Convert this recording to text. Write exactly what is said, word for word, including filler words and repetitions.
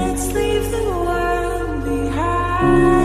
Let's leave the world behind.